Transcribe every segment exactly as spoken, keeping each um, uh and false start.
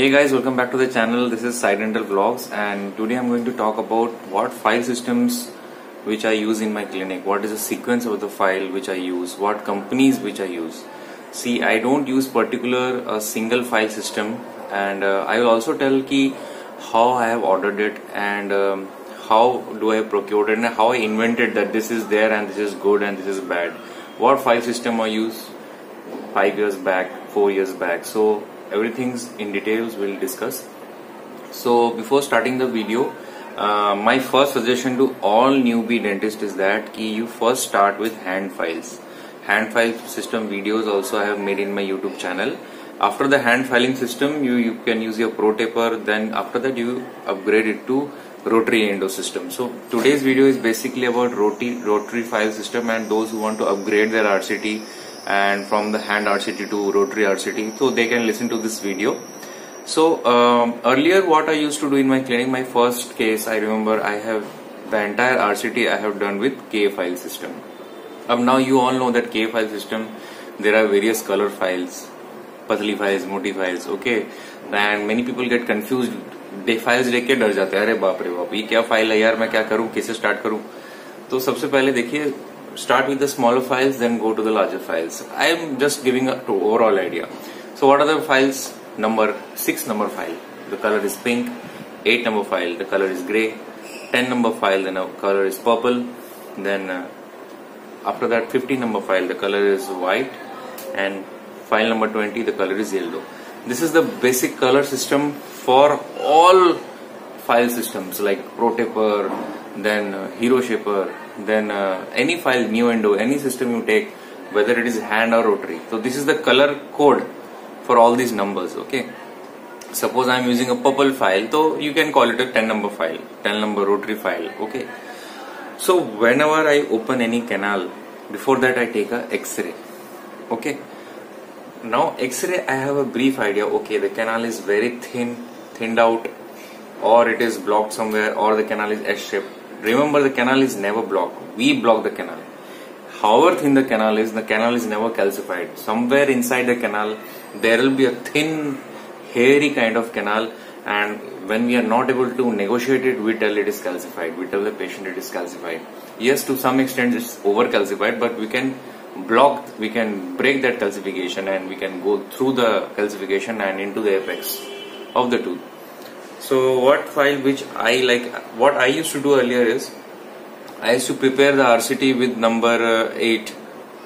Hey guys, welcome back to the channel. This is Sai Dental Vlogs, and today I'm going to talk about what file systems which I use in my clinic, what is the sequence of the file which I use, what companies which I use. See, I don't use particular uh, single file system, and uh, I will also tell ki how I have ordered it and um, how do I procured it and how I invented that this is there and this is good and this is bad. What file system I use five years back, four years back. So everything's in details we'll discuss. So before starting the video, uh, my first suggestion to all newbie dentists is that ki you first start with hand files. Hand file system videos also I have made in my YouTube channel. After the hand filing system, you, you can use your ProTaper. Then after that you upgrade it to rotary endo system. So today's video is basically about rotary, rotary file system and those who want to upgrade their R C T and from the hand R C T to rotary R C T, so they can listen to this video. So um, earlier what I used to do in my clinic, my first case I remember I have the entire R C T I have done with K file system. Um, now you all know that K file system, there are various color files, Puzzle files, Moti files, okay, and many people get confused. They files लेके डर जाते हैं, अरे बाप रे बाप ये क्या फाइल है यार, मैं क्या करूं, कैसे स्टार्ट करूं. तो सबसे पहले देखिए, start with the smaller files, then go to the larger files. I am just giving a overall idea. So what are the files? Number six number file, the color is pink. Eight number file, the color is gray. Ten number file, the color is purple. Then uh, after that, fifteen number file, the color is white, and file number twenty, the color is yellow. This is the basic color system for all file systems like ProTaper, then uh, Hero Shaper, then uh, any file, NeoEndo, any system you take, whether it is hand or rotary. So this is the color code for all these numbers, okay. Suppose I am using a purple file, so you can call it a ten number file, ten number rotary file, okay. So whenever I open any canal, before that I take a x-ray, okay. Now x-ray I have a brief idea, okay, the canal is very thin, thinned out, or it is blocked somewhere, or the canal is S-shaped. Remember, the canal is never blocked. We block the canal. However thin the canal is, the canal is never calcified. Somewhere inside the canal, there will be a thin, hairy kind of canal, and when we are not able to negotiate it, we tell it is calcified. We tell the patient it is calcified. Yes, to some extent it's over-calcified, but we can block, we can break that calcification, and we can go through the calcification and into the apex of the tooth. So what file which I like, what I used to do earlier is, I used to prepare the R C T with number uh, eight,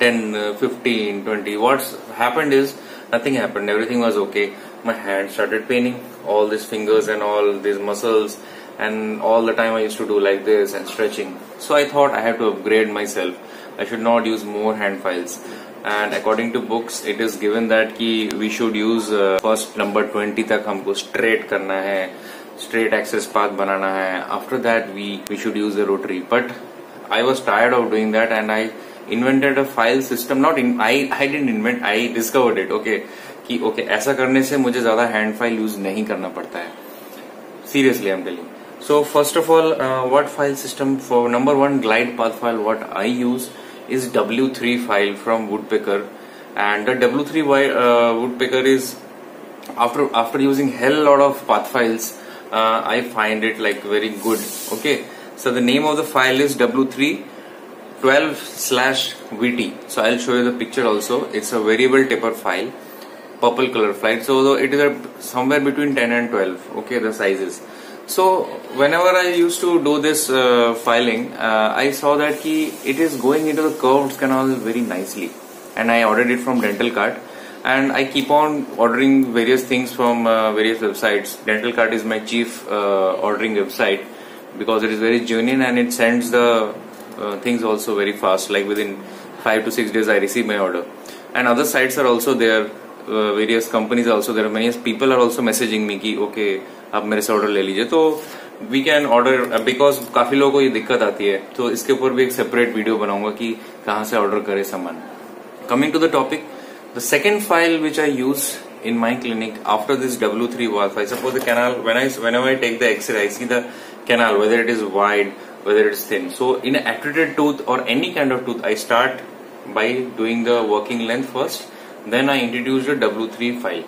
ten, fifteen, twenty. What's happened is, nothing happened, everything was okay. My hand started paining, all these fingers and all these muscles, and all the time I used to do like this and stretching. So I thought I had to upgrade myself, I should not use more hand files. And according to books, it is given that ki we should use uh, first number twenty tak humko straight karna hai, straight access path banana hai. After that, we, we should use the rotary. But I was tired of doing that, and I invented a file system. Not in I I didn't invent, I discovered it. Okay, ki okay, aisa karne se mujhe zyada hand file use nahi karna padta hai. Seriously, I'm telling. So first of all, uh, what file system for number one glide path file? What I use is W three file from Woodpecker, and the W three uh, Woodpecker is after after using hell lot of path files, uh, I find it like very good, okay. So the name of the file is W three twelve slash V T. So I'll show you the picture also. It's a variable taper file, purple color file. So it is a, somewhere between ten and twelve, okay, the sizes. So whenever I used to do this uh, filing, uh, I saw that ki it is going into the curved canal very nicely, and I ordered it from DentalCart, and I keep on ordering various things from uh, various websites. DentalCart is my chief uh, ordering website because it is very genuine, and it sends the uh, things also very fast, like within five to six days I receive my order. And other sites are also there, uh, various companies also there, many people are also messaging me ki okay, आप मेरे से order ले लीजिए. तो we can order because काफी लोगों को ये दिक्कत आती है, तो इसके ऊपर भी एक सेपरेट वीडियो बनाऊंगा कि कहाँ से ऑर्डर करे सामान. Coming to the topic, the second file which I use in my clinic after this W three Y, suppose the canal, when I whenever I take the x ray I see the canal, whether it is wide, whether it is thin. So in a treated tooth और any kind of tooth, I start by doing the working length first, then I introduce the W three file,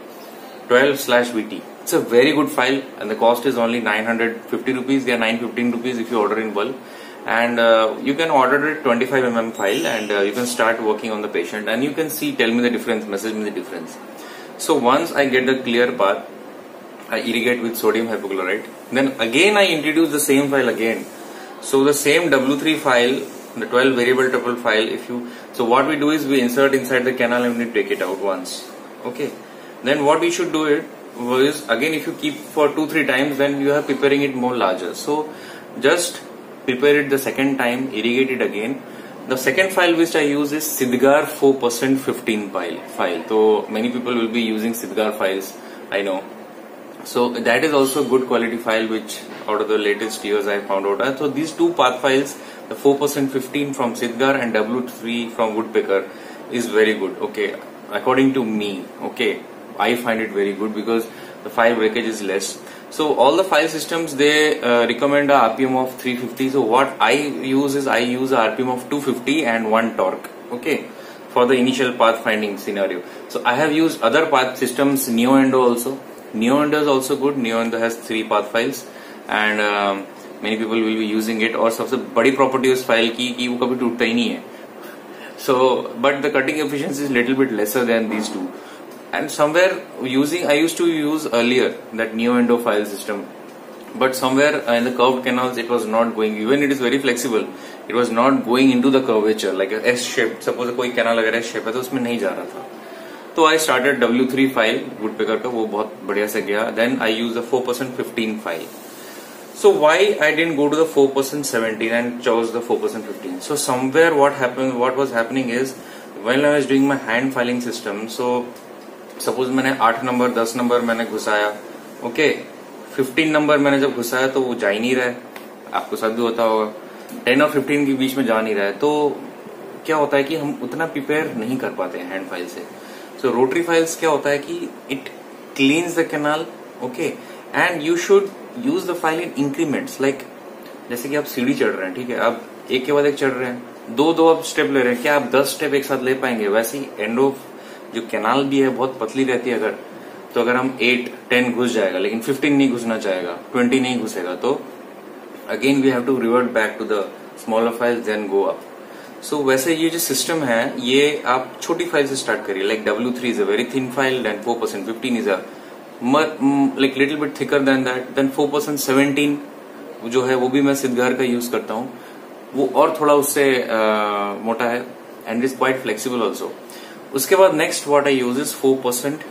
twelve slash we T. It's a very good file and the cost is only nine hundred fifty rupees. They are nine fifteen rupees if you order in bulk. And uh, you can order it twenty-five millimeter file, and uh, you can start working on the patient, and you can see, tell me the difference, message me the difference. So once I get the clear path, I irrigate with sodium hypochlorite. Then again I introduce the same file again. So the same W three file, the twelve variable tuple file, if you, so what we do is we insert inside the canal and we take it out once. Okay. Then what we should do it is, again if you keep for two three times, then you are preparing it more larger. So just prepare it the second time, irrigate it again. The second file which I use is Sidgar four percent fifteen file, file. So many people will be using Sidgar files, I know. So that is also a good quality file which out of the latest years I found out. And so these two path files, the four percent fifteen from Sidgar and W three from Woodpecker, is very good. Okay, according to me, okay, I find it very good because the file breakage is less. So all the file systems, they uh, recommend a R P M of three fifty. So what I use is I use a R P M of two fifty and one torque. Okay, for the initial path finding scenario. So I have used other path systems, NeoEndo also. NeoEndo is also good. NeoEndo has three path files, and um, many people will be using it. Or सबसे बड़ी property उस file की कि वो कभी टूटता ही नहीं है. So, but the cutting efficiency is little bit lesser than these two. And somewhere using, I used to use earlier that NeoEndo file system, but somewhere in the curved canals it was not going. Even it is very flexible, it was not going into the curvature like a S shape. Suppose कोई canal अगर S shape है तो उसमें नहीं जा रहा था. So I started W three file, Woodpecker का, वो बहुत बढ़िया से गया. Then I used the four percent fifteen file. So why I didn't go to the four percent seventeen and chose the four percent fifteen? So somewhere what happened, what was happening is, when I was doing my hand filing system, so suppose मैंने eight number, ten number मैंने घुसाया, okay, fifteen number मैंने जब घुसाया तो वो जा ही नहीं रहा है. आपको साथ भी होता होगा, ten और fifteen के बीच में जा नहीं रहा है. तो क्या होता है कि हम उतना प्रिपेयर नहीं कर पाते हैं हैंड फाइल से. So rotary files क्या होता है कि it cleans the canal, okay, and you should use the file in increments. Like जैसे कि आप सीढ़ी चढ़ रहे हैं, ठीक है, आप एक के बाद एक चढ़ रहे हैं, दो दो आप स्टेप ले रहे हैं, क्या आप दस स्टेप एक साथ ले पाएंगे? वैसे ही एंड ऑफ जो कैनाल भी है बहुत पतली रहती है, अगर तो अगर हम एट टेन घुस जाएगा लेकिन फिफ्टीन नहीं घुसना चाहेगा, ट्वेंटी नहीं घुसेगा, तो again we have to revert back to the smaller files then go up. So वैसे ये जो सिस्टम है ये आप छोटी फाइल से स्टार्ट करिए. Like W three is a very thin file, then four percent fifteen is a like little bit thicker than that, then four percent seventeen जो है वो भी मैं सिद्गार का यूज करता हूँ, वो और थोड़ा उससे uh, मोटा है and is quite flexible also. उसके बाद next what I use is four percent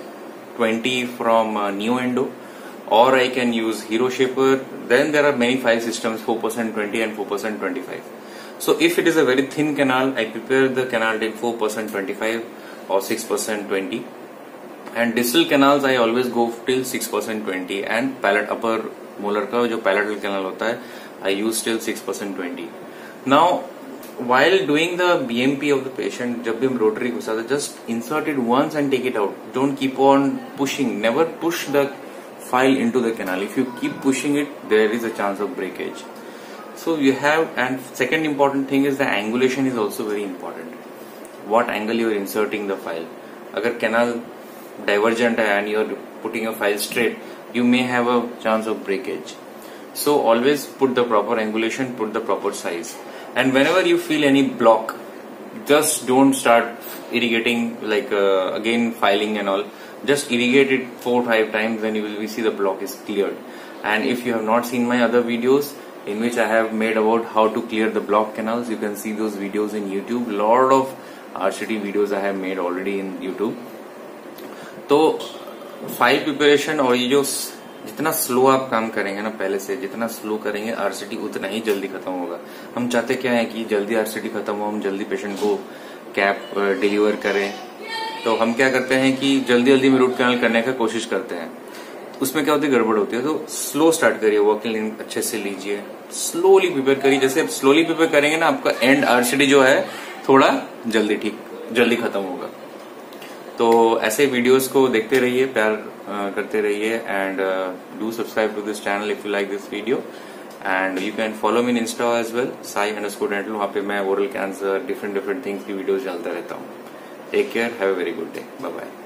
twenty from uh, NeoEndo, or I can use Hero Shaper. Then there are many file systems, four percent twenty and four percent twenty-five. So if it is a very thin canal, I prepare the canal till four percent twenty-five or six percent twenty, and distal canals I always go till six percent twenty, and palate upper molar का जो palatal canal होता है I use till six percent twenty. Now while doing the B M P of the patient, जब भी हम rotary घुसा था, just insert it once and take it out. Don't keep on pushing. Never push the file into the canal. If you keep pushing it, there is a chance of breakage. So you have, and second important thing is the angulation is also very important. What angle you are inserting the file. अगर canal divergent है and you are putting a file straight, you may have a chance of breakage. So always put the proper angulation, put the proper size. And whenever you feel any block, just don't start irrigating like uh, again filing and all. Just irrigate it four five times, then you will be see the block is cleared. And if you have not seen my other videos, in which I have made about how to clear the block canals, you can see those videos in YouTube. Lot of R C T videos I have made already in YouTube. तो file preparation और ये जो जितना slow आप काम करेंगे ना पहले से, जितना slow करेंगे R C T उतना ही जल्दी खत्म होगा. हम चाहते क्या है कि जल्दी R C T खत्म हो, हम जल्दी patient को cap deliver करें. तो हम क्या करते हैं कि जल्दी जल्दी में root canal करने का कोशिश करते हैं. उसमें क्या होती है, गड़बड़ होती है. तो स्लो स्टार्ट करिए, वर्किंग अच्छे से लीजिए, स्लोली प्रिपेयर करिए. जैसे आप स्लोली प्रिपेयर करेंगे ना, आपका एंड आरसीडी जो है थोड़ा जल्दी ठीक जल्दी खत्म होगा. तो ऐसे वीडियोस को देखते रहिए, प्यार करते रहिए, and do subscribe to this channel if you like this video, and you can follow me in insta as well, Sai हैंनुस्को डेंटल. वहां पे मैं oral cancer, different different things की वीडियोज डालता रहता हूँ. Take care, have a very good day, bye bye.